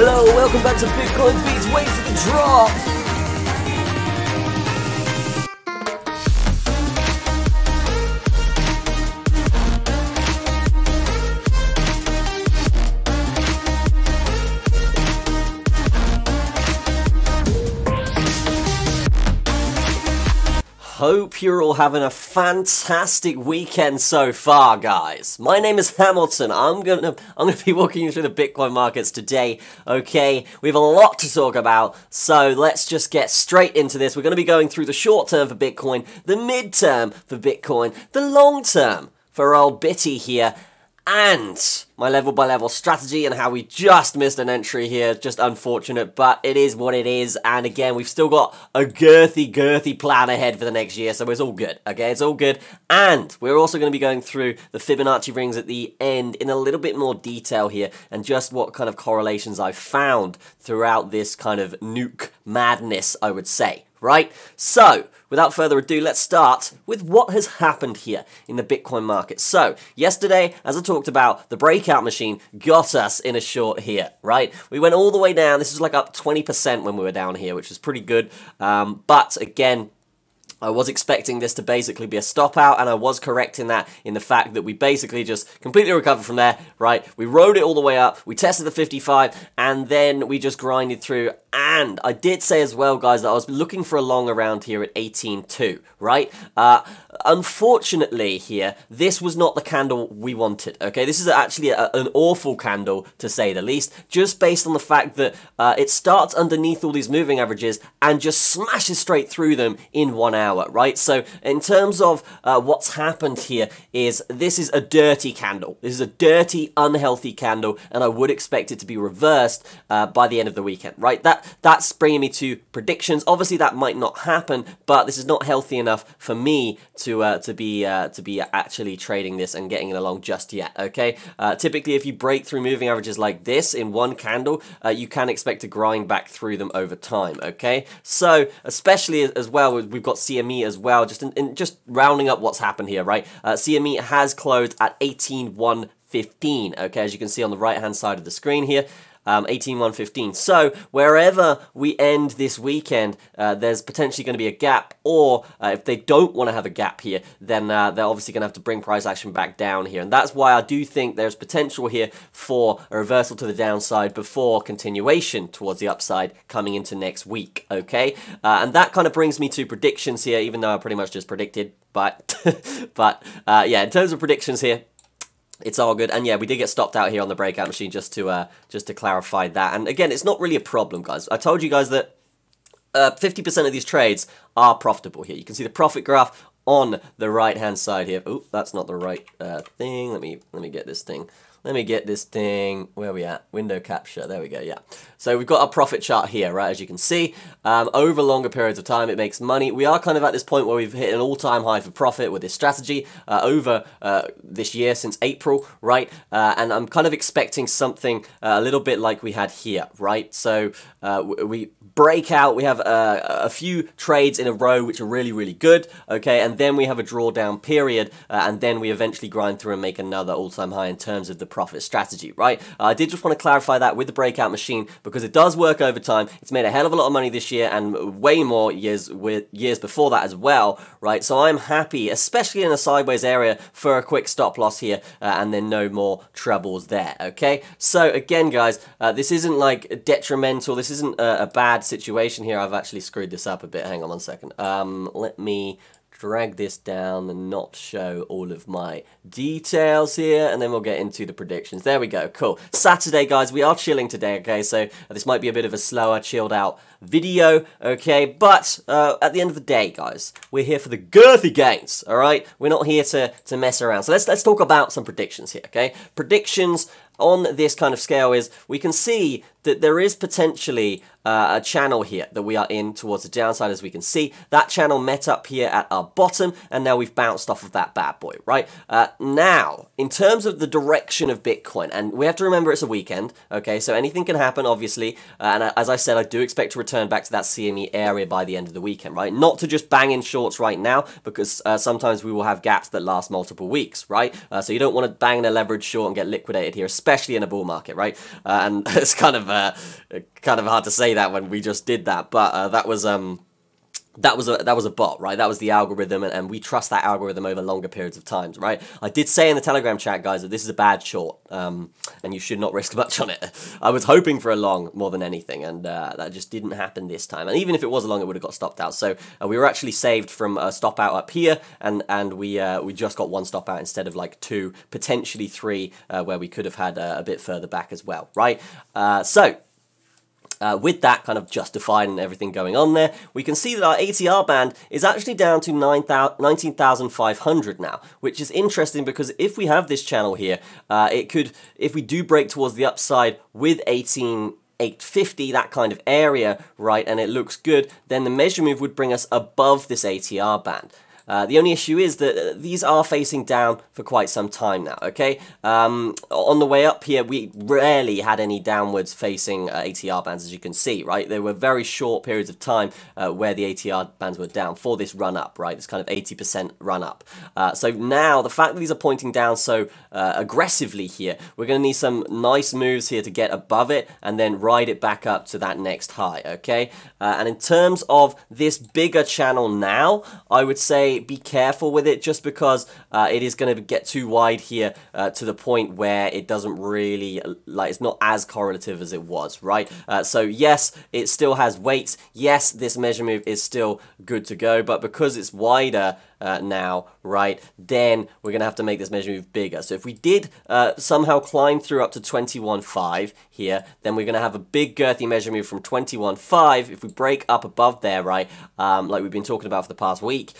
Hello, welcome back to Bitcoin Beats. Wait for the drop. Hope you're all having a fantastic weekend so far, guys. My name is Hamilton. I'm gonna be walking you through the Bitcoin markets today, okay? We have a lot to talk about, so let's just get straight into this. We're gonna be going through the short term for Bitcoin, the mid-term for Bitcoin, the long term for old Bitty here, and my level-by-level strategy and how we just missed an entry here. Just unfortunate, but it is what it is. And again, we've still got a girthy plan ahead for the next year, so it's all good, okay? It's all good. And we're also going to be going through the Fibonacci rings at the end in a little bit more detail here and just what kind of correlations I've found throughout this kind of nuke madness, I would say, right? So, without further ado, let's start with what has happened here in the Bitcoin market. So, yesterday, as I talked about, the breakout machine got us in a short here, right? We went all the way down. This is like up 20% when we were down here, which is pretty good. But again, I was expecting this to basically be a stop out, and I was correct in that, in the fact that we basically just completely recovered from there, right? We rode it all the way up, we tested the 55, and then we just grinded through. And I did say as well, guys, that I was looking for a long around here at 18.2, right? Unfortunately here, this was not the candle we wanted, okay? This is actually an awful candle, to say the least, just based on the fact that it starts underneath all these moving averages and just smashes straight through them in 1 hour. Right, so in terms of what's happened here is this is a dirty candle. This is a dirty, unhealthy candle, and I would expect it to be reversed by the end of the weekend. Right, that's bringing me to predictions. Obviously, that might not happen, but this is not healthy enough for me to be actually trading this and getting it along just yet. Okay, typically if you break through moving averages like this in one candle, you can expect to grind back through them over time. Okay, so especially as well, we've got CME as well, just rounding up what's happened here, right? CME has closed at 18.115, okay, as you can see on the right-hand side of the screen here, 18.115. So wherever we end this weekend, there's potentially going to be a gap, or if they don't want to have a gap here, then they're obviously going to have to bring price action back down here. And that's why I do think there's potential here for a reversal to the downside before continuation towards the upside coming into next week, okay? And that kind of brings me to predictions here, even though I pretty much just predicted, but, yeah, in terms of predictions here, it's all good. And yeah, we did get stopped out here on the breakout machine, just to clarify that. And again, it's not really a problem, guys. I told you guys that 50% of these trades are profitable here. You can see the profit graph on the right-hand side here. Oh, that's not the right thing. Let me get this thing. Let me get this thing. Where are we at? Window capture. There we go, yeah. So we've got our profit chart here, right, as you can see. Over longer periods of time, it makes money. We are kind of at this point where we've hit an all-time high for profit with this strategy over this year since April, right? And I'm kind of expecting something a little bit like we had here, right? So we break out. We have a few trades in a row which are really, really good, okay? And then we have a drawdown period, and then we eventually grind through and make another all-time high in terms of the profit strategy, right? I did just want to clarify that with the breakout machine, because it does work over time. It's made a hell of a lot of money this year and way more years before that as well, right? So I'm happy, especially in a sideways area, for a quick stop loss here, and then no more troubles there, okay? So again, guys, this isn't like detrimental. This isn't a bad situation here. I've actually screwed this up a bit. Hang on one second. Let me drag this down and not show all of my details here, and then we'll get into the predictions. There we go, cool. Saturday, guys, we are chilling today, okay? So this might be a bit of a slower, chilled out video, okay? But at the end of the day, guys, we're here for the girthy gains, all right? We're not here to mess around. So let's talk about some predictions here, okay? Predictions on this kind of scale is we can see that there is potentially a channel here that we are in towards the downside, as we can see. That channel met up here at our bottom, and now we've bounced off of that bad boy, right? Now, in terms of the direction of Bitcoin, and we have to remember it's a weekend, okay? So anything can happen, obviously, and as I said, I do expect to return back to that CME area by the end of the weekend, right? Not to just bang in shorts right now, because sometimes we will have gaps that last multiple weeks, right? So you don't want to bang in a leverage short and get liquidated here, especially especially in a bull market, right? And it's kind of hard to say that when we just did that, but that was a bot, right? That was the algorithm, and we trust that algorithm over longer periods of time, right? I did say in the Telegram chat, guys, that this is a bad short, and you should not risk much on it. I was hoping for a long more than anything, and that just didn't happen this time. And even if it was a long, it would have got stopped out. So we were actually saved from a stop out up here, and we just got one stop out instead of like two, potentially three, where we could have had a bit further back as well, right? With that kind of justified and everything going on there, we can see that our ATR band is actually down to 19,500 now, which is interesting because if we have this channel here, it could, if we do break towards the upside with 18,850, that kind of area, right, and it looks good, then the measure move would bring us above this ATR band. The only issue is that these are facing down for quite some time now, okay? On the way up here, we rarely had any downwards facing ATR bands, as you can see, right? There were very short periods of time where the ATR bands were down for this run up, right? This kind of 80% run up. So now, the fact that these are pointing down so aggressively here, we're going to need some nice moves here to get above it and then ride it back up to that next high, okay? And in terms of this bigger channel now, I would say be careful with it just because it is going to get too wide here to the point where it doesn't really, like, it's not as correlative as it was, right? So yes, it still has weights. Yes, this measure move is still good to go, but because it's wider now, right, then we're going to have to make this measure move bigger. So if we did somehow climb through up to 21.5 here, then we're going to have a big girthy measure move from 21.5. If we break up above there, right, like we've been talking about for the past week,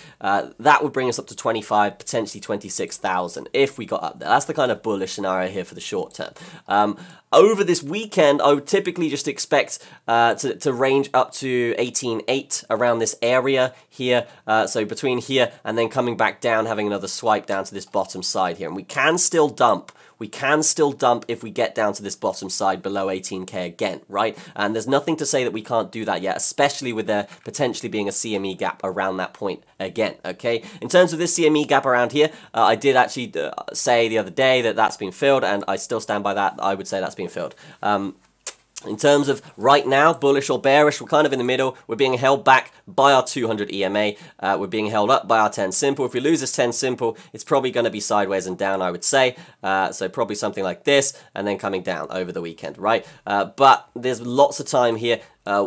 that would bring us up to 25, potentially 26,000 if we got up there. That's the kind of bullish scenario here for the short term. Over this weekend, I would typically just expect to range up to 18.8 around this area here. So between here and then coming back down, having another swipe down to this bottom side here. And we can still dump. We can still dump if we get down to this bottom side below 18K again, right? And there's nothing to say that we can't do that yet, especially with there potentially being a CME gap around that point again, okay? In terms of this CME gap around here, I did actually say the other day that that's been filled, and I still stand by that. I would say that's been filled. In terms of right now, bullish or bearish, we're kind of in the middle. We're being held back by our 200 EMA. We're being held up by our 10 simple. If we lose this 10 simple, it's probably going to be sideways and down, I would say. So probably something like this and then coming down over the weekend, right? But there's lots of time here.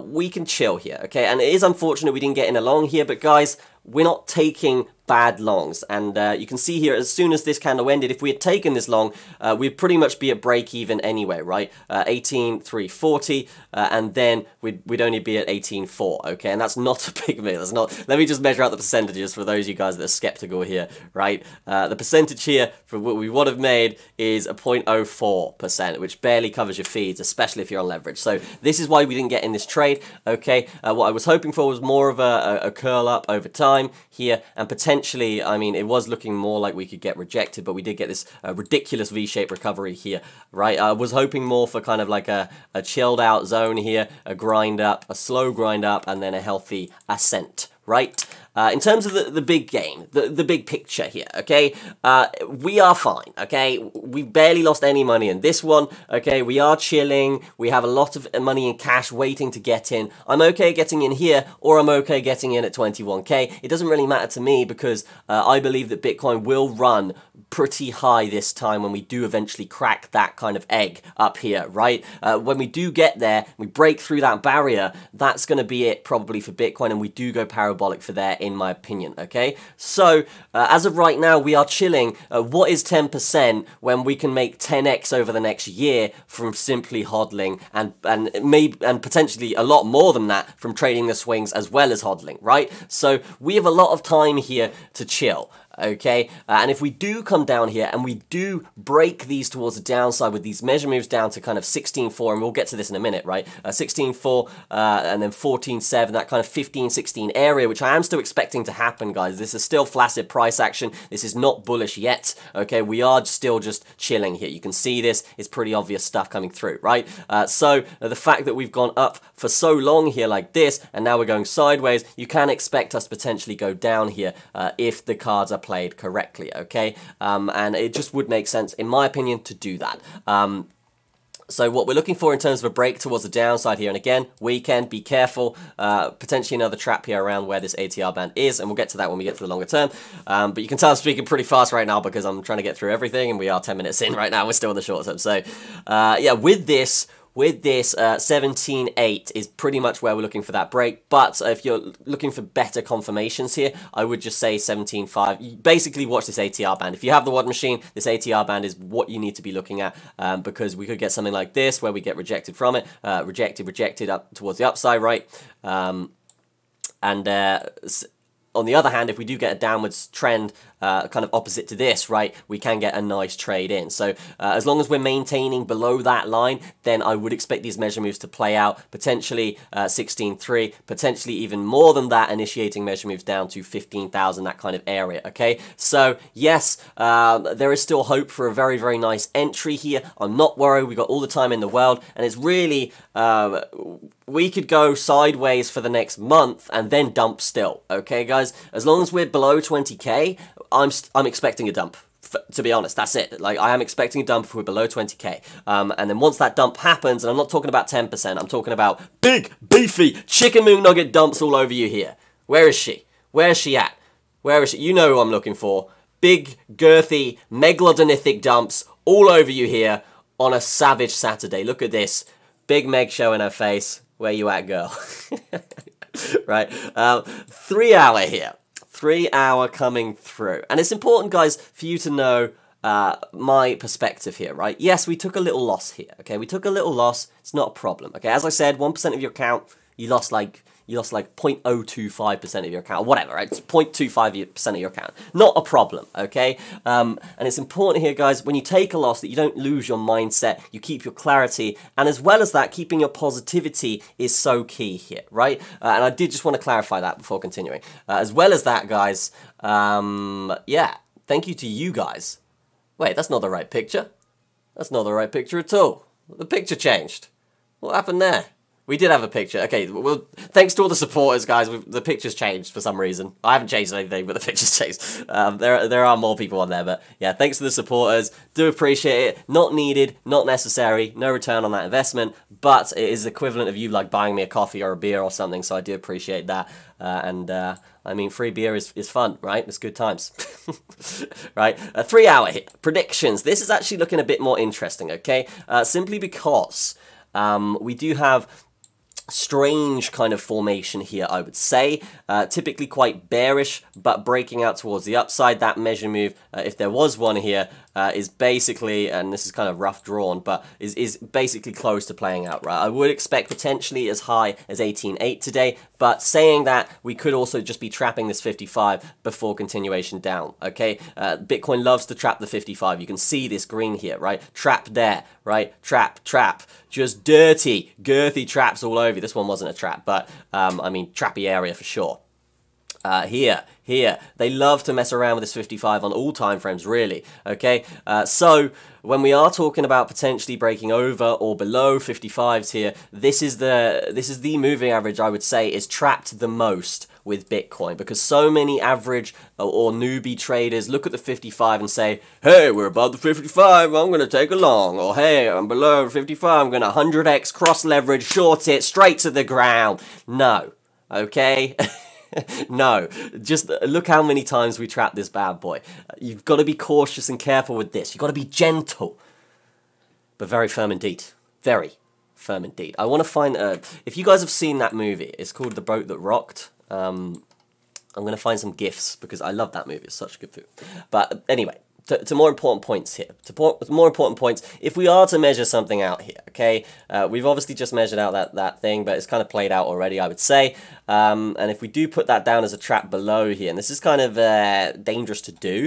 We can chill here, okay? And it is unfortunate we didn't get in a long here, but guys, we're not taking bad longs. And you can see here, as soon as this candle ended, if we had taken this long, we'd pretty much be at break even anyway, right? 18,340, and then we'd only be at 18,400, okay? And that's not a big move. That's not. Let me just measure out the percentages for those of you guys that are skeptical here, right? The percentage here for what we would have made is a 0.04%, which barely covers your fees, especially if you're on leverage. So this is why we didn't get in this trade, okay? What I was hoping for was more of a curl up over time here, and potentially, I mean, it was looking more like we could get rejected, but we did get this ridiculous V-shaped recovery here, right? I was hoping more for kind of like a chilled out zone here, a grind up, a slow grind up, and then a healthy ascent, right? In terms of the big game, the big picture here, okay, we are fine, okay, we barely lost any money in this one, okay, we are chilling, we have a lot of money in cash waiting to get in, I'm okay getting in here, or I'm okay getting in at 21K, it doesn't really matter to me because I believe that Bitcoin will run pretty high this time when we do eventually crack that kind of egg up here, right? When we do get there, we break through that barrier, that's going to be it probably for Bitcoin, and we do go parabolic for there, in my opinion, okay? So, as of right now, we are chilling. What is 10% when we can make 10x over the next year from simply hodling and potentially a lot more than that from trading the swings as well as hodling, right? So, we have a lot of time here to chill. Okay, and if we do come down here and we do break these towards the downside with these measure moves down to kind of 16.4, and we'll get to this in a minute, right? 16.4 and then 14.7, that kind of 15, 16 area, which I am still expecting to happen, guys. This is still flaccid price action. This is not bullish yet, okay? We are still just chilling here. You can see this. It's pretty obvious stuff coming through, right? So the fact that we've gone up for so long here like this, and now we're going sideways, you can expect us to potentially go down here if the cards are played played correctly, okay? And it just would make sense, in my opinion, to do that. So what we're looking for in terms of a break towards the downside here, and again, weekend, be careful, potentially another trap here around where this ATR band is, and we'll get to that when we get to the longer term. But you can tell I'm speaking pretty fast right now because I'm trying to get through everything, and we are 10 minutes in right now, we're still in the short term. So yeah, with this 17.8 is pretty much where we're looking for that break, but if you're looking for better confirmations here, I would just say 17.5. Basically watch this ATR band. If you have the WOD machine, this ATR band is what you need to be looking at, because we could get something like this where we get rejected from it, rejected up towards the upside, right? On the other hand, if we do get a downwards trend kind of opposite to this, right, we can get a nice trade in. So as long as we're maintaining below that line, then I would expect these measure moves to play out, potentially 16.3, potentially even more than that, initiating measure moves down to 15,000, that kind of area, okay? So yes, there is still hope for a very, very nice entry here. I'm not worried, we've got all the time in the world, and it's really... we could go sideways for the next month and then dump still, okay, guys? As long as we're below 20K, I'm expecting a dump. To be honest, that's it. Like, I am expecting a dump if we're below 20K. And then once that dump happens, and I'm not talking about 10%, I'm talking about big, beefy, chicken moon nugget dumps all over you here. Where is she? Where is she at? Where is she? You know who I'm looking for. Big, girthy, megalodonithic dumps all over you here on a savage Saturday. Look at this. Big Meg showing her face. Where you at, girl? Right? 3 hour here. 3 hour coming through. And it's important, guys, for you to know my perspective here, right? Yes, we took a little loss here, okay? We took a little loss. It's not a problem, okay? As I said, 1% of your account, you lost like 0.025% of your account, or whatever, right? It's 0.25% of your account. Not a problem, okay? And it's important here, guys, when you take a loss that you don't lose your mindset, you keep your clarity, and as well as that, keeping your positivity is so key here, right? And I did just want to clarify that before continuing. As well as that, guys, yeah, thank you to you guys. Wait, that's not the right picture. That's not the right picture at all. The picture changed. What happened there? We did have a picture. Okay, well, thanks to all the supporters, guys. The picture's changed for some reason. I haven't changed anything, but the picture's changed. There are more people on there, but yeah, thanks to the supporters. Do appreciate it. Not needed, not necessary, no return on that investment, but it is equivalent of you, like, buying me a coffee or a beer or something, so I do appreciate that. I mean, free beer is fun, right? It's good times, right? A 3 hour hit. Predictions. This is actually looking a bit more interesting, okay? Simply because we do have... strange kind of formation here, I would say. Typically quite bearish, but breaking out towards the upside. That measure move, if there was one here, is basically, and this is kind of rough drawn, but is basically close to playing out, right? I would expect potentially as high as 18.8 today, but saying that, we could also just be trapping this 55 before continuation down, okay? Bitcoin loves to trap the 55. You can see this green here, right? Trap there, right? Trap, trap. Just dirty, girthy traps all over. This one wasn't a trap, but I mean, trappy area for sure. Here. They love to mess around with this 55 on all time frames, really, okay? So when we are talking about potentially breaking over or below 55s here, this is the moving average, I would say, is trapped the most with Bitcoin, because so many average or newbie traders look at the 55 and say, hey, we're above the 55, I'm gonna take a long, or hey, I'm below 55, I'm gonna 100x cross leverage, short it straight to the ground. No, okay? No, just look how many times we trap this bad boy. You've got to be cautious and careful with this. You've got to be gentle, but very firm indeed. Very firm indeed. I want to find, if you guys have seen that movie, it's called The Boat That Rocked. I'm going to find some GIFs because I love that movie. It's such a good food. But anyway, to more important points here. To more important points, if we are to measure something out here, okay? We've obviously just measured out that thing, but it's kind of played out already, I would say. And if we do put that down as a trap below here, and this is kind of dangerous to do,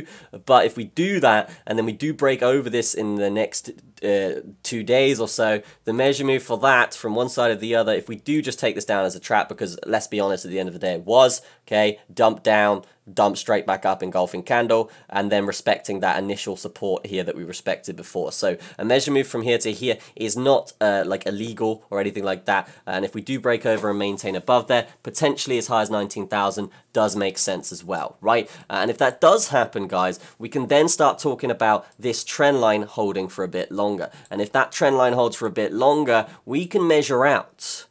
but if we do that, and then we do break over this in the next 2 days or so, the measure move for that from one side or the other, if we do just take this down as a trap, because let's be honest, at the end of the day it was, okay, dump down, dump straight back up, engulfing candle, and then respecting that initial support here that we respected before. So a measure move from here to here is not like illegal or anything like that. And if we do break over and maintain above there, potentially as high as 19,000 does make sense as well, right? And if that does happen, guys, we can then start talking about this trend line holding for a bit longer. And if that trend line holds for a bit longer, we can measure out.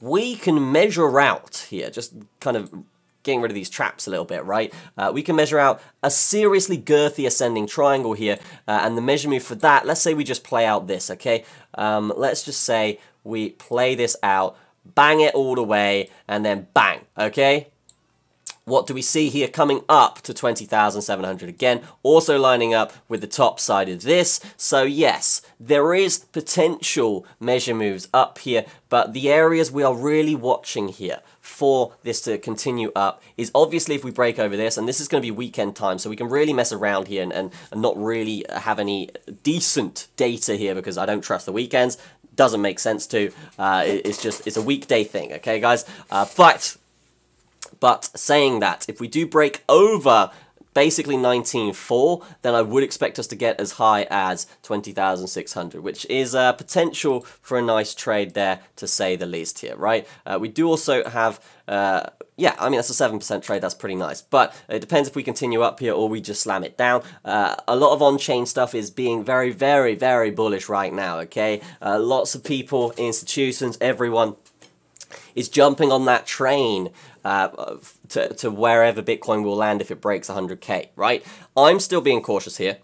We can measure out here, just kind of getting rid of these traps a little bit, right? We can measure out a seriously girthy ascending triangle here, and the measure move for that, let's say we just play out this, okay? Let's just say we play this out, bang it all the way, and then bang, okay? What do we see here coming up to 20,700 again, also lining up with the top side of this? So yes, there is potential measure moves up here, but the areas we are really watching here for this to continue up is obviously if we break over this, and this is going to be weekend time, so we can really mess around here and not really have any decent data here because I don't trust the weekends. Doesn't make sense to. It's a weekday thing, okay, guys? But saying that, if we do break over basically 19.4, then I would expect us to get as high as 20,600, which is a potential for a nice trade there, to say the least here, right? We do also have, yeah, I mean, that's a 7% trade, that's pretty nice, but it depends if we continue up here or we just slam it down. A lot of on-chain stuff is being very, very, very bullish right now, okay? Lots of people, institutions, everyone is jumping on that train to wherever Bitcoin will land if it breaks 100K, right? I'm still being cautious here.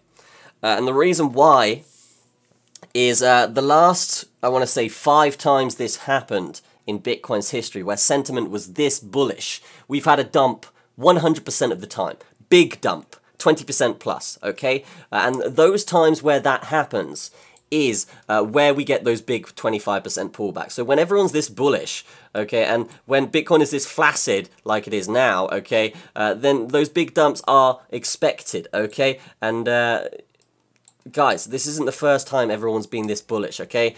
And the reason why is the last, I want to say, 5 times this happened in Bitcoin's history where sentiment was this bullish, we've had a dump 100% of the time. Big dump, 20% plus, okay? And those times where that happens is where we get those big 25% pullbacks. So when everyone's this bullish, okay, and when Bitcoin is this flaccid like it is now, okay, then those big dumps are expected, okay? And guys, this isn't the first time everyone's been this bullish, okay?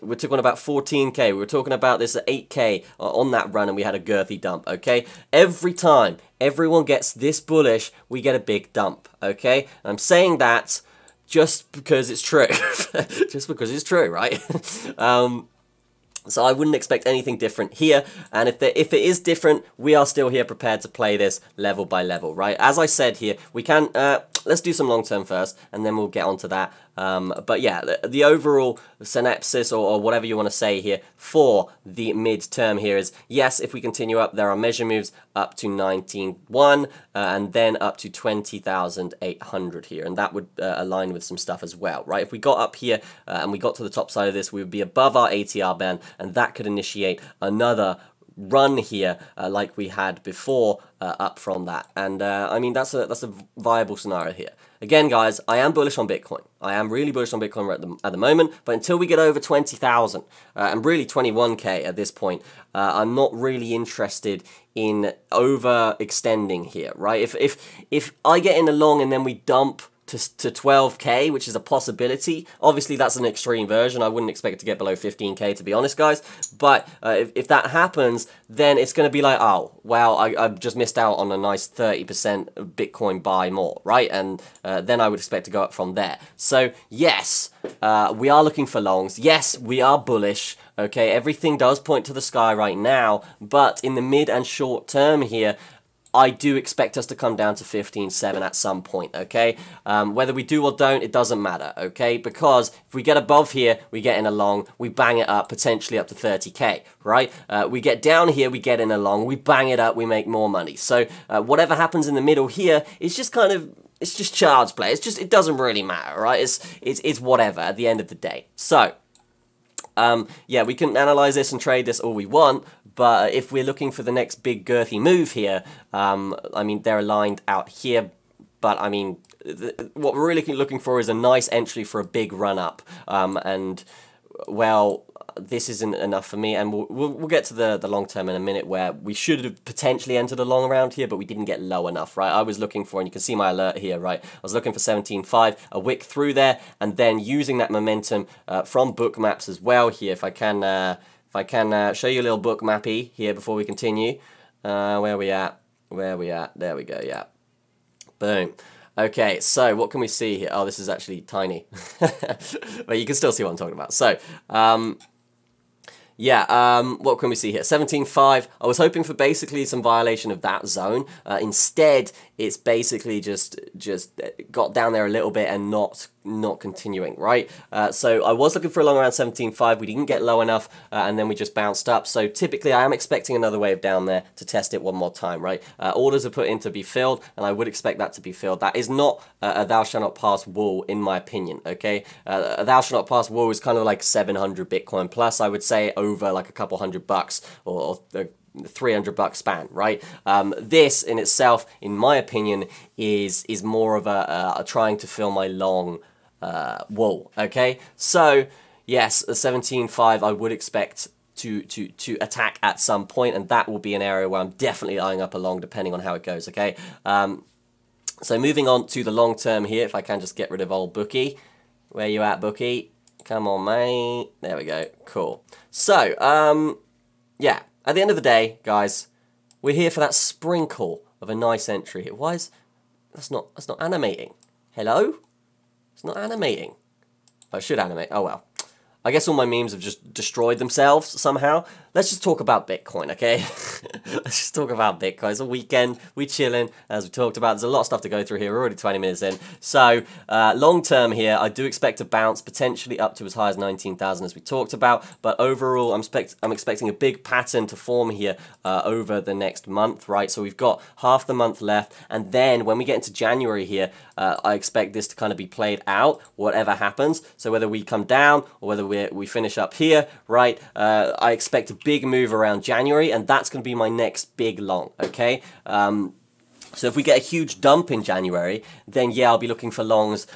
We're talking about 14K, we were talking about this at 8K on that run, and we had a girthy dump, okay? Every time everyone gets this bullish, we get a big dump, okay? And I'm saying that just because it's true, just because it's true, right? So I wouldn't expect anything different here, and if it is different, we are still here prepared to play this level by level, right? As I said here, we can, let's do some long term first, and then we'll get onto that. But yeah, the overall synopsis or whatever you want to say here for the mid-term here is, yes, if we continue up, there are measure moves up to 19.1 and then up to 20,800 here. And that would align with some stuff as well, right? If we got up here and we got to the top side of this, we would be above our ATR band, and that could initiate another run here like we had before up from that. And I mean, that's a viable scenario here. Again, guys, I am bullish on Bitcoin. I am really bullish on Bitcoin right at the moment, but until we get over 20,000 and really 21K at this point, I'm not really interested in overextending here, right? If I get in along and then we dump to 12K, which is a possibility. Obviously, that's an extreme version. I wouldn't expect it to get below 15K, to be honest, guys. But if that happens, then it's going to be like, oh, well, I just missed out on a nice 30% Bitcoin buy more, right? And then I would expect to go up from there. So, yes, we are looking for longs. Yes, we are bullish. Okay, everything does point to the sky right now. But in the mid and short term here, I do expect us to come down to 15.7 at some point, okay? Whether we do or don't, it doesn't matter, okay? Because if we get above here, we get in a long, we bang it up, potentially up to 30K, right? We get down here, we get in a long, we bang it up, we make more money. So whatever happens in the middle here, it's just kind of, it's just child's play. It's just, it doesn't really matter, right? It's whatever at the end of the day. So, yeah, we can analyze this and trade this all we want, but if we're looking for the next big girthy move here, I mean, they're aligned out here, but I mean, what we're really looking for is a nice entry for a big run-up, and, well, this isn't enough for me, and we'll get to the long term in a minute where we should have potentially entered a long around here, but we didn't get low enough, right? I was looking for, and you can see my alert here, right? I was looking for 17.5, a wick through there, and then using that momentum from Bookmaps as well here, if I can show you a little Bookmappy here before we continue. Where are we at? Where are we at? There we go, yeah. Boom. Okay, so what can we see here? Oh, this is actually tiny. But you can still see what I'm talking about. So, what can we see here? 17.5. I was hoping for basically some violation of that zone. Instead, it's basically just got down there a little bit and not continuing, right? So I was looking for a long around 17.5. We didn't get low enough, and then we just bounced up. So typically, I am expecting another wave down there to test it one more time, right? Orders are put in to be filled, and I would expect that to be filled. That is not a thou shall not pass wall, in my opinion, okay? A thou shall not pass wall is kind of like 700 Bitcoin plus, I would say, over like a couple $100 or $300 span, right? This in itself, in my opinion, is more of a trying to fill my long wall, okay? So yes, a 17.5 I would expect to attack at some point, and that will be an area where I'm definitely eyeing up along, depending on how it goes, okay? So moving on to the long term here, if I can just get rid of old Bookie. Where you at, Bookie? Come on, mate. There we go. Cool. So, yeah. At the end of the day, guys, we're here for that sprinkle of a nice entry. Why is that's not animating? Hello? It's not animating. I should animate. Oh well. I guess all my memes have just destroyed themselves somehow. Let's just talk about Bitcoin, okay? Let's just talk about Bitcoin. It's a weekend. We're chilling, as we talked about. There's a lot of stuff to go through here. We're already 20 minutes in. So, long term here, I do expect to bounce potentially up to as high as 19,000 as we talked about. But overall, I'm expecting a big pattern to form here over the next month, right? So we've got half the month left. And then when we get into January here, I expect this to kind of be played out, whatever happens. So whether we come down or whether we finish up here, right? I expect a big move around January, and that's going to be my next big long, okay? So if we get a huge dump in January, then yeah, I'll be looking for longs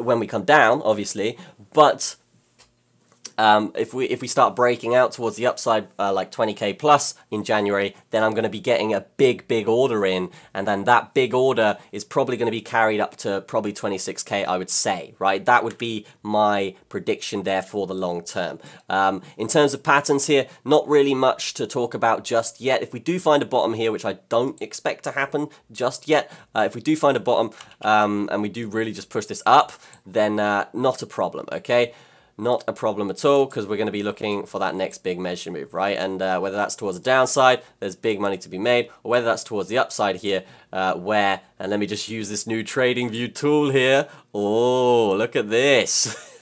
when we come down, obviously, but if we start breaking out towards the upside, like 20k plus in January, then I'm going to be getting a big order in, and then that big order is probably going to be carried up to probably 26k, I would say, right? That would be my prediction there for the long term. In terms of patterns here, not really much to talk about just yet. If we do find a bottom here, which I don't expect to happen just yet, if we do find a bottom and we do really just push this up, then not a problem, okay? Not a problem at all, because we're going to be looking for that next big measure move, right? And whether that's towards the downside, there's big money to be made, or whether that's towards the upside here, where, and let me just use this new trading view tool here. Oh, look at this.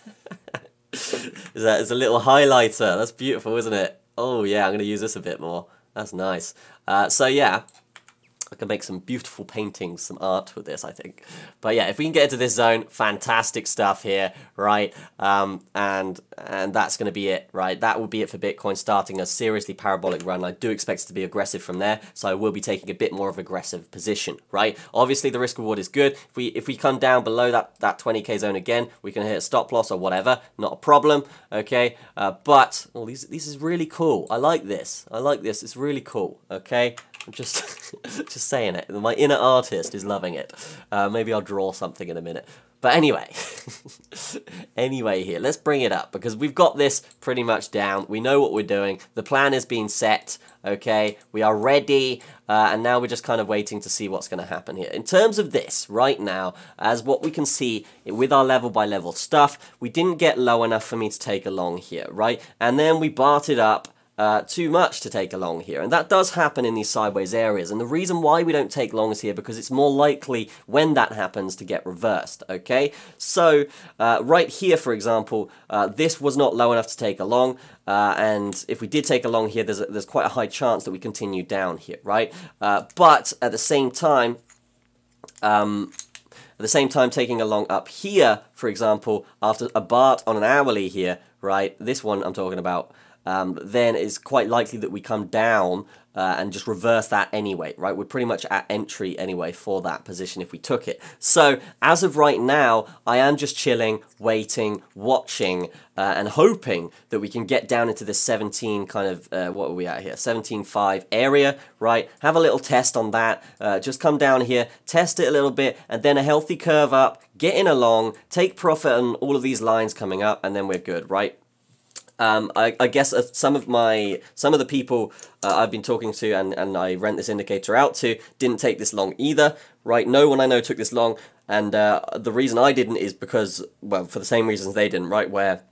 That is a little highlighter. That's beautiful, isn't it? Oh, yeah, I'm going to use this a bit more. That's nice. So, yeah. I can make some beautiful paintings, some art with this, I think. But yeah, if we can get into this zone, fantastic stuff here, right? And that's going to be it, right? That will be it for Bitcoin, starting a seriously parabolic run. I do expect it to be aggressive from there, so I will be taking a bit more of an aggressive position, right? Obviously, the risk reward is good. If we come down below that 20k zone again, we can hit a stop loss or whatever, not a problem, okay? But oh, these is really cool. I like this. I like this. It's really cool, okay? I'm just saying it. My inner artist is loving it. Maybe I'll draw something in a minute. But anyway, here, let's bring it up, because we've got this pretty much down. We know what we're doing. The plan has been set, okay? We are ready, and now we're just kind of waiting to see what's going to happen here. In terms of this, right now, as what we can see with our level-by-level stuff, we didn't get low enough for me to take along here, right? And then we bartered up too much to take along here, and that does happen in these sideways areas, and the reason why we don't take longs here, because it's more likely when that happens to get reversed, okay? So right here, for example, this was not low enough to take along, and if we did take along here, there's quite a high chance that we continue down here, right? But at the same time, taking along up here, for example, after a BART on an hourly here, right, this one I'm talking about, then it's quite likely that we come down and just reverse that anyway, right? We're pretty much at entry anyway for that position if we took it. So as of right now, I am just chilling, waiting, watching, and hoping that we can get down into this 17 kind of, what are we at here? 17.5 area, right? Have a little test on that. Just come down here, test it a little bit, and then a healthy curve up, get in along, take profit on all of these lines coming up, and then we're good, right? I guess some of the people I've been talking to and I rent this indicator out to didn't take this long either, right? No one I know took this long, and the reason I didn't is because, well, for the same reasons they didn't, right? Where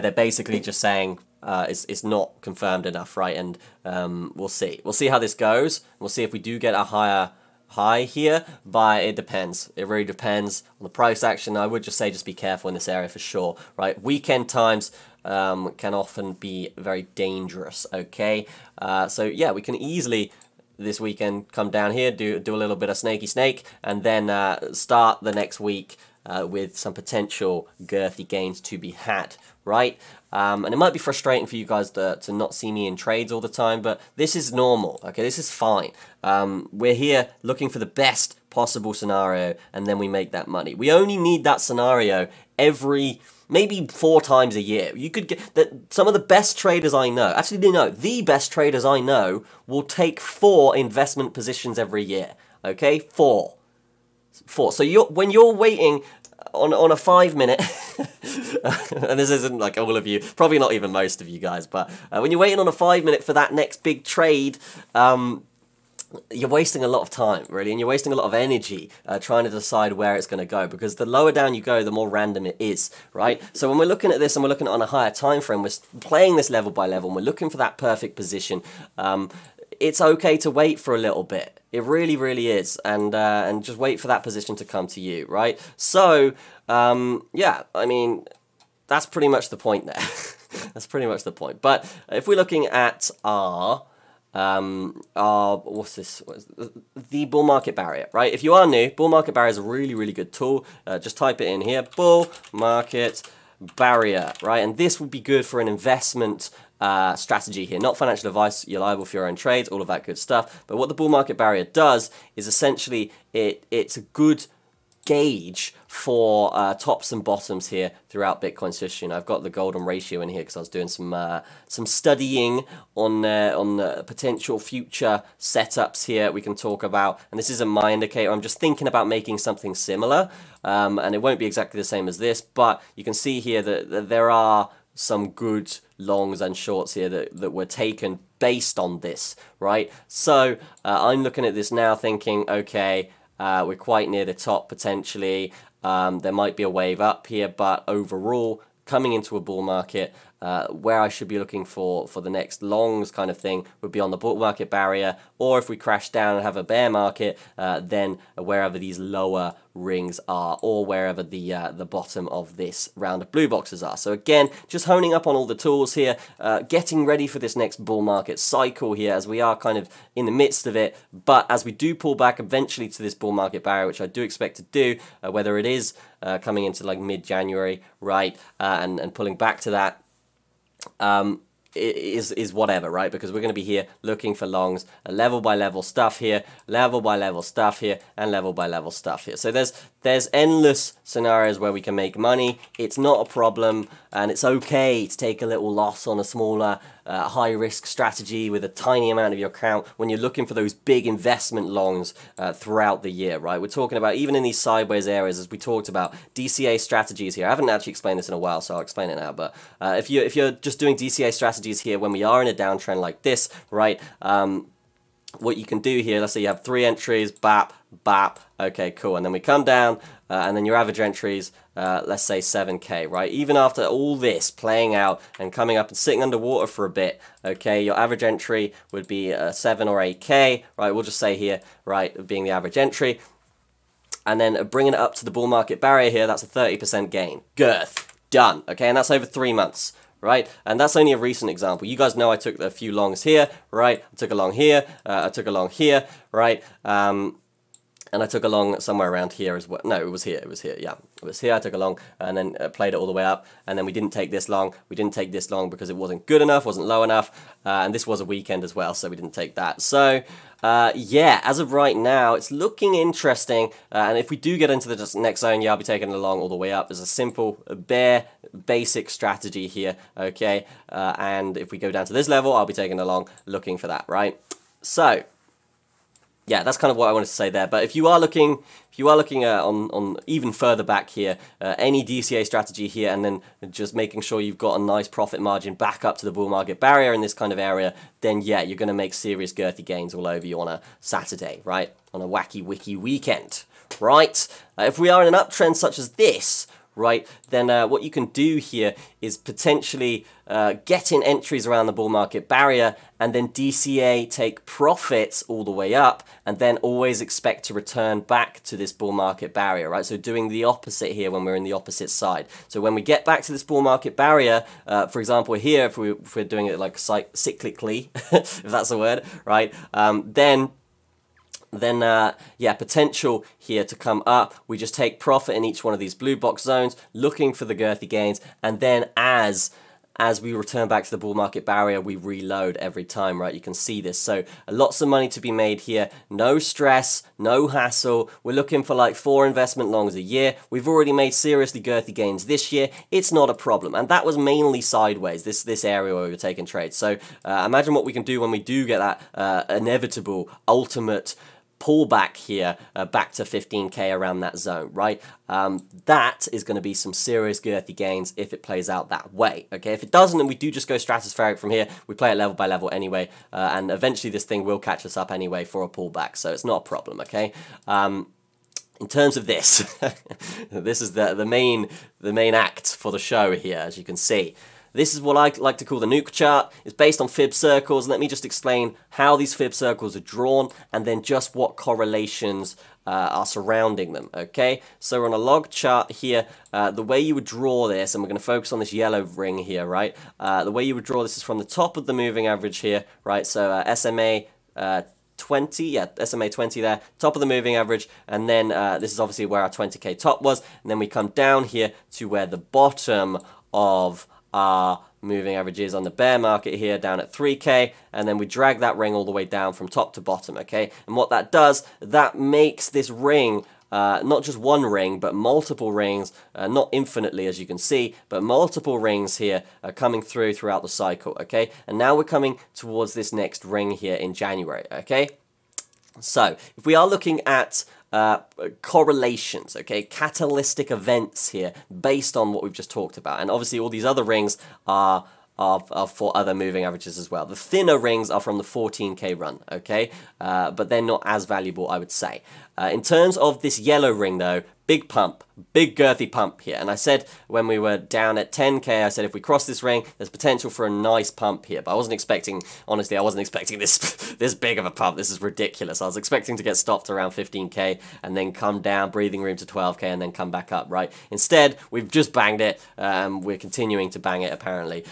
they're basically just saying it's not confirmed enough, right? And we'll see how this goes. We'll see if we do get a higher high here, but it depends. It really depends on the price action. I would just say just be careful in this area for sure, right? Weekend times can often be very dangerous, okay? So yeah, we can easily this weekend come down here, do a little bit of snaky snake, and then start the next week with some potential girthy gains to be had, right? And it might be frustrating for you guys to not see me in trades all the time, but this is normal, okay? This is fine. We're here looking for the best possible scenario, and then we make that money. We only need that scenario every, maybe 4 times a year. You could get that. Some of the best traders I know, actually no, the best traders I know will take 4 investment positions every year, okay? 4. So when you're waiting on a 5-minute, and this isn't like all of you, probably not even most of you guys, but when you're waiting on a 5-minute for that next big trade, you're wasting a lot of time, really, and you're wasting a lot of energy trying to decide where it's going to go, because the lower down you go, the more random it is, right? So when we're looking at this and we're looking at it on a higher time frame, we're playing this level by level, and we're looking for that perfect position. It's okay to wait for a little bit. It really, really is, and just wait for that position to come to you, right? So, yeah, I mean, that's pretty much the point there. That's pretty much the point. But if we're looking at our the bull market barrier, right? If you are new, bull market barrier is a really, really good tool. Just type it in here, bull market barrier, right? And this would be good for an investment strategy here, not financial advice. You're liable for your own trades, all of that good stuff. But what the bull market barrier does is essentially it's a good gauge for tops and bottoms here throughout Bitcoin's history. And I've got the golden ratio in here because I was doing some studying on the potential future setups here we can talk about. And this isn't my indicator. I'm just thinking about making something similar, and it won't be exactly the same as this. But you can see here that there are some good longs and shorts here that were taken based on this, right? So I'm looking at this now thinking, okay, we're quite near the top potentially. There might be a wave up here, but overall, coming into a bull market, where I should be looking for the next longs kind of thing would be on the bull market barrier, or if we crash down and have a bear market, then wherever these lower rings are, or wherever the bottom of this round of blue boxes are. So again, just honing up on all the tools here, getting ready for this next bull market cycle here, as we are kind of in the midst of it. But as we do pull back eventually to this bull market barrier, which I do expect to do, whether it is coming into like mid-January, right, and pulling back to that, is whatever, right? Because we're going to be here looking for longs, level by level stuff here, level by level stuff here, and level by level stuff here. So there's endless scenarios where we can make money. It's not a problem, and it's okay to take a little loss on a smaller high risk strategy with a tiny amount of your account when you're looking for those big investment longs throughout the year, right? We're talking about, even in these sideways areas, as we talked about, DCA strategies here. I haven't actually explained this in a while, so I'll explain it now, but if you're just doing DCA strategies here when we are in a downtrend like this, right, what you can do here, let's say you have 3 entries, bap, bap, okay, cool, and then we come down, and then your average entries, let's say 7K, right? Even after all this playing out and coming up and sitting underwater for a bit, okay, your average entry would be 7 or 8K, right? We'll just say here, right, being the average entry, and then bringing it up to the bull market barrier here, that's a 30% gain. Girth, done, okay, and that's over 3 months. Right, and that's only a recent example. You guys know I took a few longs here, right? I took a long here, I took a long here, right? And I took a long somewhere around here as well. No, it was here, yeah. It was here, I took a long, and then played it all the way up, and then we didn't take this long. We didn't take this long because it wasn't good enough, wasn't low enough, and this was a weekend as well, so we didn't take that. So, yeah, as of right now, it's looking interesting, and if we do get into the next zone, yeah, I'll be taking it along all the way up. There's a simple, bare, basic strategy here, okay? And if we go down to this level, I'll be taking along looking for that, right? So yeah, that's kind of what I wanted to say there. But if you are looking, on even further back here, any DCA strategy here, and then just making sure you've got a nice profit margin back up to the bull market barrier in this kind of area, then yeah, you're going to make serious girthy gains all over you on a Saturday, right? On a wacky wicky weekend, right? If we are in an uptrend such as this, right, then what you can do here is potentially get in entries around the bull market barrier and then DCA, take profits all the way up, and then always expect to return back to this bull market barrier, right? So doing the opposite here when we're in the opposite side. So when we get back to this bull market barrier, for example here, if we're doing it like cyclically, if that's a word, right, then yeah, potential here to come up. We just take profit in each one of these blue box zones, looking for the girthy gains, and then as we return back to the bull market barrier, we reload every time, right? You can see this. So lots of money to be made here. No stress, no hassle. We're looking for like 4 investment longs a year. We've already made seriously girthy gains this year. It's not a problem. And that was mainly sideways, this area where we were taking trades. So imagine what we can do when we do get that inevitable, ultimate pullback here, back to 15K around that zone, right? That is going to be some serious girthy gains if it plays out that way, okay? If it doesn't, and we do just go stratospheric from here, we play it level by level anyway, and eventually this thing will catch us up anyway for a pullback, so it's not a problem, okay? In terms of this, this is the main act for the show here, as you can see. This is what I like to call the nuke chart. It's based on fib circles. Let me just explain how these fib circles are drawn and then just what correlations are surrounding them, okay? So on a log chart here, the way you would draw this, and we're going to focus on this yellow ring here, right? The way you would draw this is from the top of the moving average here, right? So SMA 20, yeah, SMA 20 there, top of the moving average, and then this is obviously where our 20K top was, and then we come down here to where the bottom of our moving averages on the bear market here, down at 3K, and then we drag that ring all the way down from top to bottom, okay? And what that does, that makes this ring, not just one ring, but multiple rings, not infinitely as you can see, but multiple rings here are coming throughout the cycle, okay? And now we're coming towards this next ring here in January, okay? So if we are looking at correlations, okay, catalytic events here based on what we've just talked about, and obviously all these other rings are for other moving averages as well. The thinner rings are from the 14K run, okay, but they're not as valuable, I would say. In terms of this yellow ring though, big pump, big girthy pump here, and I said when we were down at 10K, I said if we cross this ring, there's potential for a nice pump here, but I wasn't expecting, honestly, I wasn't expecting this this big of a pump. This is ridiculous. I was expecting to get stopped around 15K and then come down, breathing room to 12K, and then come back up, right? Instead, we've just banged it, we're continuing to bang it apparently,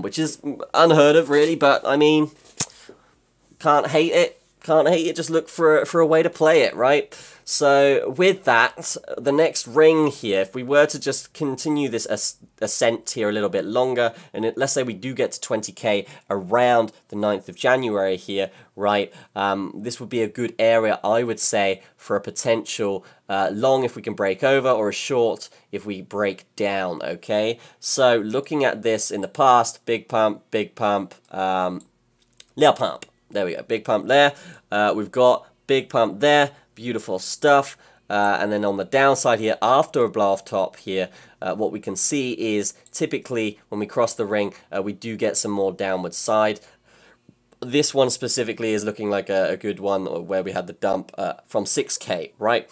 which is unheard of really, but I mean, can't hate it. Can't hate it, just look for a way to play it, right? So with that, the next ring here, if we were to just continue this ascent here a little bit longer, and let's say we do get to 20K around the 9th of January here, right? This would be a good area, I would say, for a potential long if we can break over, or a short if we break down, okay? So looking at this in the past, big pump, little pump. There we go, big pump there, we've got big pump there, beautiful stuff, and then on the downside here, after a blow off top here, what we can see is typically when we cross the ring, we do get some more downward side. This one specifically is looking like a good one where we had the dump from 6K, right?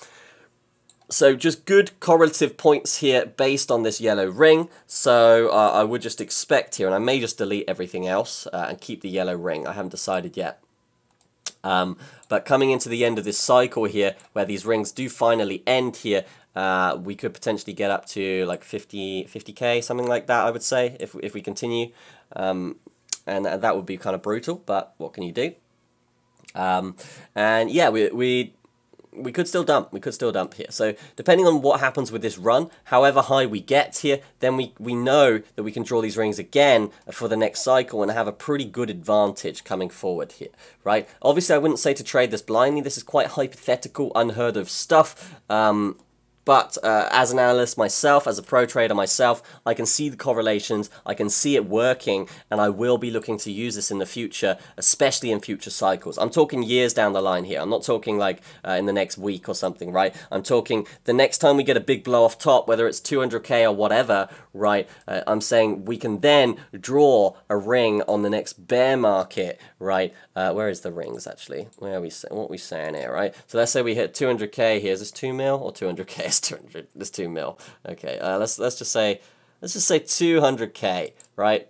So just good correlative points here based on this yellow ring. So I would just expect here, and I may just delete everything else and keep the yellow ring. I haven't decided yet. But coming into the end of this cycle here, where these rings do finally end here, we could potentially get up to like 50K, something like that, I would say, if we continue. And that would be kind of brutal, but what can you do? And yeah, we could still dump, here. So depending on what happens with this run, however high we get here, then we know that we can draw these rings again for the next cycle and have a pretty good advantage coming forward here, right? Obviously, I wouldn't say to trade this blindly. This is quite hypothetical, unheard of stuff. But as an analyst myself, as a pro trader myself, I can see the correlations, I can see it working, and I will be looking to use this in the future, especially in future cycles. I'm talking years down the line here. I'm not talking like in the next week or something, right? I'm talking the next time we get a big blow off top, whether it's 200K or whatever, right? I'm saying we can then draw a ring on the next bear market, right? Where is the rings actually? Where are we? What are we saying here, right? So let's say we hit 200K here. Is this 2 mil or 200K? 200. There's 2 mil. Okay. Let's just say 200K, right?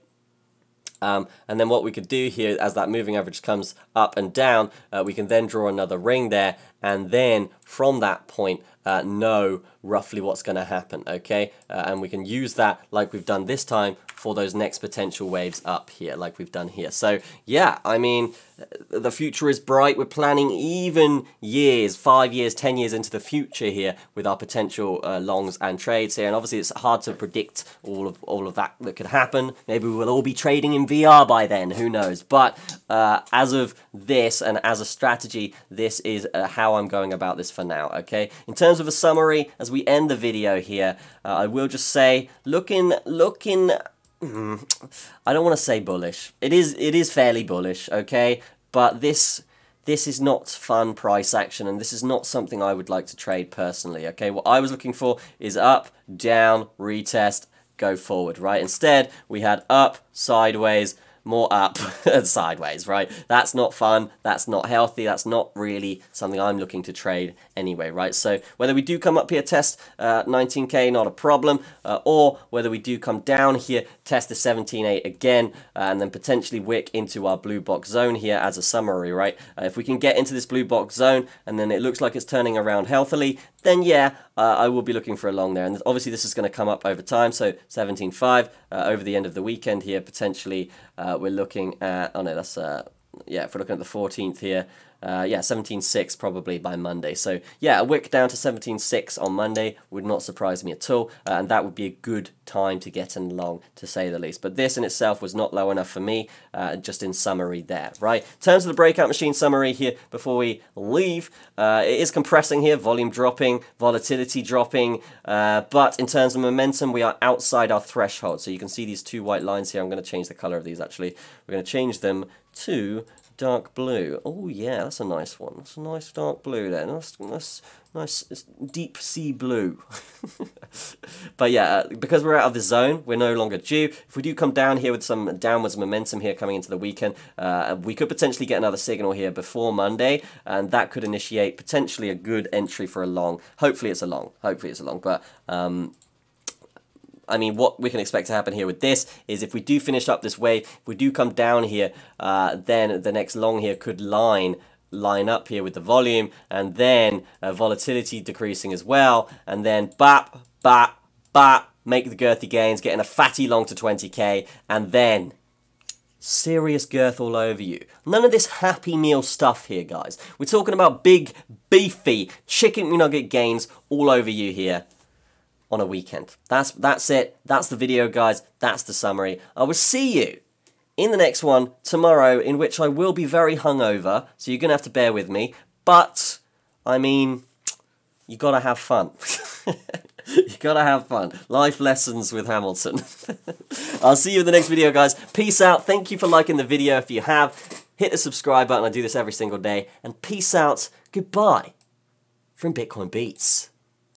And then what we could do here, as that moving average comes up and down, we can then draw another ring there, and then from that point, know roughly what's going to happen. Okay, and we can use that like we've done this time for those next potential waves up here, like we've done here. So yeah, I mean, the future is bright. We're planning even years, 5 years, 10 years into the future here with our potential longs and trades here. And obviously, it's hard to predict all of that could happen. Maybe we'll all be trading in VR by then. Who knows? But as of this and as a strategy, this is how I'm going about this for now. Okay. In terms of a summary, as we end the video here, I will just say, looking. I don't want to say bullish. It is fairly bullish, okay? But this is not fun price action, and this is not something I would like to trade personally, okay? What I was looking for is up, down, retest, go forward, right? Instead, we had up, sideways, more up and sideways, right? That's not fun, that's not healthy, that's not really something I'm looking to trade anyway, right? So whether we do come up here, test 19K, not a problem, or whether we do come down here, test the 17.8 again, and then potentially wick into our blue box zone here as a summary, right? If we can get into this blue box zone, and then it looks like it's turning around healthily, then yeah, I will be looking for a long there. And obviously this is going to come up over time, so 17.5 over the end of the weekend here, potentially we're looking at, oh no, that's, yeah, if we're looking at the 14th here, yeah, 17.6 probably by Monday. So yeah, a wick down to 17.6 on Monday would not surprise me at all, and that would be a good time to get in long, to say the least. But this in itself was not low enough for me, just in summary there, right? In terms of the breakout machine summary here before we leave, it is compressing here, volume dropping, volatility dropping, but in terms of momentum, we are outside our threshold. So you can see these two white lines here. I'm going to change the color of these actually. We're going to change them to dark blue. Oh yeah, that's a nice one. That's a nice dark blue there. That's nice. It's deep sea blue. But yeah, because we're out of the zone, we're no longer due. If we do come down here with some downwards momentum here coming into the weekend, we could potentially get another signal here before Monday, and that could initiate potentially a good entry for a long. Hopefully it's a long. Hopefully it's a long, but I mean, what we can expect to happen here with this is if we do finish up this wave, if we do come down here, then the next long here could line up here with the volume, and then volatility decreasing as well, and then bap, bap, bap, make the girthy gains, getting a fatty long to 20K, and then serious girth all over you. None of this happy meal stuff here, guys. We're talking about big, beefy, chicken nugget gains all over you here on a weekend. That's it. That's the video, guys. That's the summary. I will see you in the next one tomorrow, in which I will be very hungover, so you're going to have to bear with me. But, I mean, you got to have fun. You got to have fun. Life lessons with Hamilton. I'll see you in the next video, guys. Peace out. Thank you for liking the video if you have. Hit the subscribe button. I do this every single day. And peace out. Goodbye from Bitcoin Beats.